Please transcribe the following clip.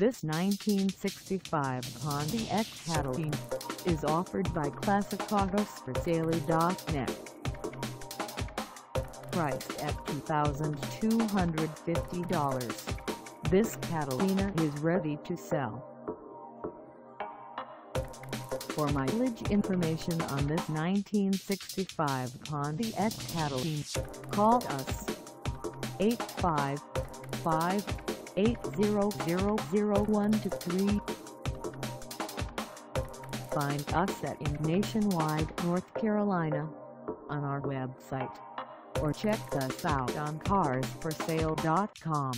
This 1965 Pontiac Catalina is offered by Classicautosforsale.net. Priced at $2,250, this Catalina is ready to sell. For mileage information on this 1965 Pontiac Catalina, call us 855-800-0123. Find us at in Nationwide, North Carolina, on our website, or check us out on carsforsale.com.